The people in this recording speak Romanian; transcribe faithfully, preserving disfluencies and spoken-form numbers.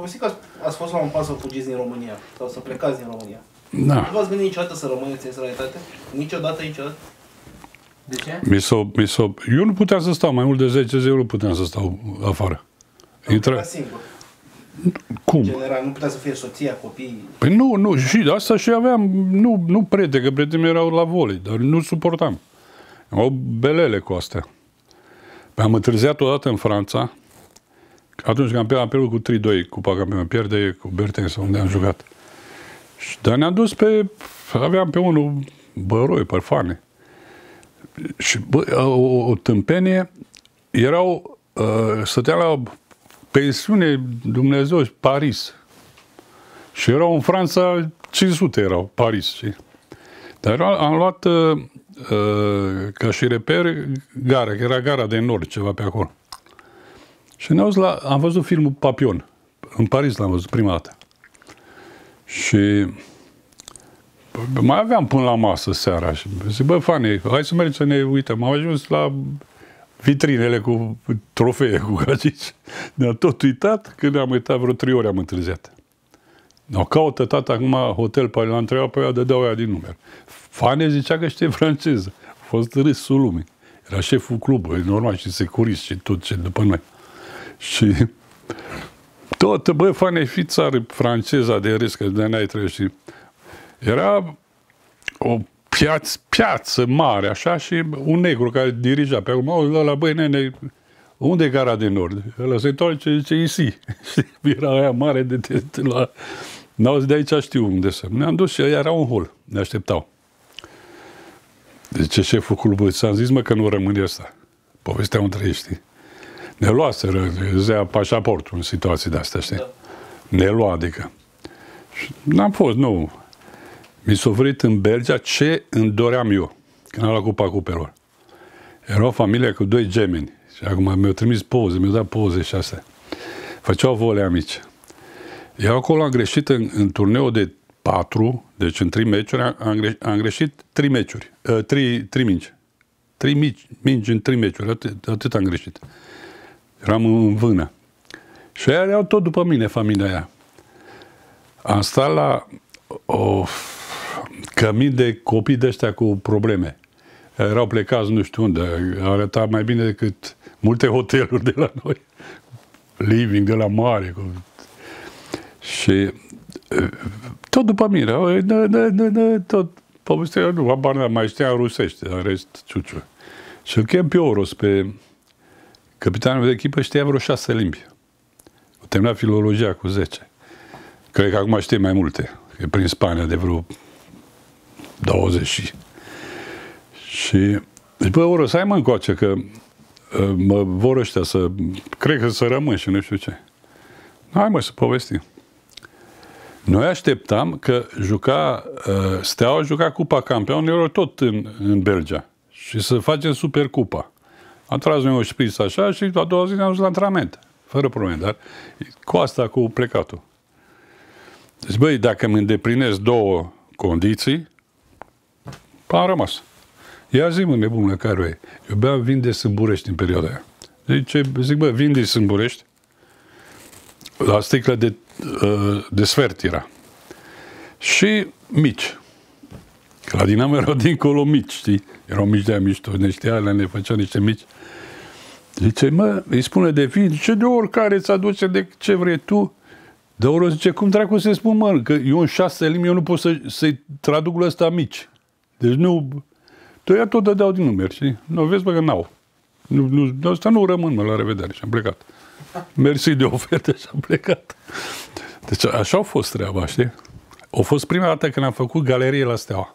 povestit că ați, ați fost la un pas să fugiți din România sau să plecați din România. Da. Nu v-ați gândit niciodată să rămâneți în străinătate? Niciodată, niciodată? De ce? Mi s-o, mi s-o... Eu nu puteam să stau, mai mult de zece zile nu puteam să stau afară. Nu Intra... putea singur. Cum? General, nu putea să fie soția, copiii? Păi nu, nu, și de asta și aveam, nu, nu prieteni, că prietenii erau la volei, dar nu suportam. Au belele cu astea. Păi am întârziat odată în Franța, atunci când am pierdut cu trei doi, Cupa Campionilor, pierde cu Bertin sau unde am jucat. Și, dar ne-am dus pe, aveam pe unul băroi, părfane. Și bă, o, o tâmpenie, erau, uh, stătea la pensiune Dumnezeu, Paris. Și erau în Franța, cinci sute erau, Paris. Știi? Dar am luat uh, uh, ca și reper gara, că era gara de nord, ceva pe acolo. Și ne-am la, am văzut filmul Papillon. În Paris l-am văzut prima dată. Și mai aveam până la masă seara și zic, bă, Fane, hai să mergem să ne uităm. Am ajuns la vitrinele cu trofee, cu gagici. Ne-am tot uitat, când ne-am uitat vreo trei ore am întârziat. O caută tata acum hotel, pe l-am întrebat pe ea, dădeau aia din număr. Fane zicea că știe franceză. A fost râsul lumii. Era șeful clubului, normal, și securist și tot ce după noi. Și tot, bă, Fane, fi țară franceza de risc, că de n-ai trăit și... Era o piață, piață mare, așa, și un negru care dirija pe acolo, mă, ăla, băi, nene, unde e gara de nord? Ăla se întoarce, zice, Isi. Era aia mare de, de, de la... N-auzi, de aici știu unde să... Ne-am dus și era un hol, ne așteptau. Deci șeful clubului, ți-am zis, mă, că nu rămâne asta. Povestea între ei, știi? Ne luaseră, zicea pașaportul în situații de-astea, știi? Ne lua, adică. Și n-am fost, nu... Mi s-a oferit în Belgia ce îmi doream eu, când am luat Cupa Cupelor. Era o familie cu doi gemeni și acum mi-au trimis poze, mi-au dat poze și astea. Făceau volea mici. Eu acolo am greșit în, în turneul de patru, deci în trei meciuri, am, greș, am greșit trei meciuri, uh, trei, trei mingi. Trei mici, mingi în trei meciuri, atât, atât am greșit. Eram în vână. Și aia erau tot după mine, familia aia. Am stat la o... cămin de copii de ăștia cu probleme. Erau plecați nu știu unde, arăta mai bine decât multe hoteluri de la noi. Living de la mare. Cu... Și tot după mine, tot povestea, nu, mai știam rusește, în rest, ciuciu. Și îl chem pe Oros, pe capitanul de echipă, știa vreo șase limbi. Termina filologia cu zece. Cred că acum știe mai multe. E prin Spania de vreo douăzeci și... Și... Deci, bă, oră, să ai mă încoace, că uh, mă vor ăștia să... Cred că să rămân și nu știu ce. Hai, mă, să povestim. Noi așteptam că juca... Uh, Steaua juca Cupa Campionilor tot în, în Belgia. Și să facem super cupa. Am tras noi o șpriță așa și la doua zi ne-am dus la antrenament. Fără probleme, dar cu asta, cu plecatul. Deci, băi, dacă îmi îndeplinesc două condiții, am rămas. Ia zi-mă, nebună, care o e? Eu beam vin de Sâmburești în perioada aia. Zice, zic, bă, vin de Sâmburești la sticlă de, de sfert era. Și mici. Că la Dinamo erau dincolo mici, știi? Erau mici de-aia mici, toți ne știa, alea ne făcea niște mici. Zice, mă, îi spune de vin, ce de oricare îți aduce, de ce vrei tu. Dar ori zice, cum dracu să-i spun, mă, că eu în șase limbi, eu nu pot să, să-i traduc la ăsta mici. Deci nu... Tăia tot dădeau din numeri, știi? Nu, vezi, bă, că n-au. Nu, nu, asta nu rămân, mă, la revedere. Și am plecat. Mersi de oferte și am plecat. Deci așa a fost treaba, știi? A fost prima dată când am făcut galerie la Steaua.